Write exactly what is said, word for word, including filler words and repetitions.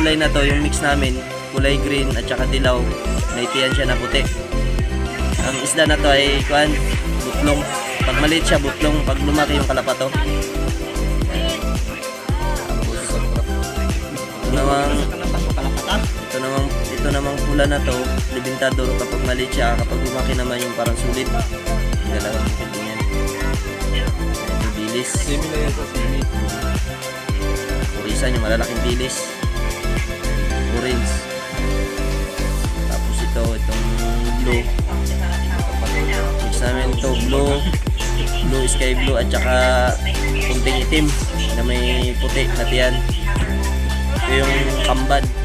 kulay na to, yung mix namin, kulay green at saka dilaw, naitian siya na puti. Ang isda na to ay kuan, butlong. Pag maliit siya, butlong. Pag lumaki yung kalapato. Ito namang, ito namang, ito namang pula na to, libintado kapag maliit siya, kapag lumaki naman yung parang sulit. Galaw, ganyan. Bilis. Similar sa simi. Purisan yung malalaking bilis. Orange. Tapos ito, itong blue. Mix namin ito, blue. Blue, sky blue, at saka kunting itim na may puti na tiyan. Ito yung kambad.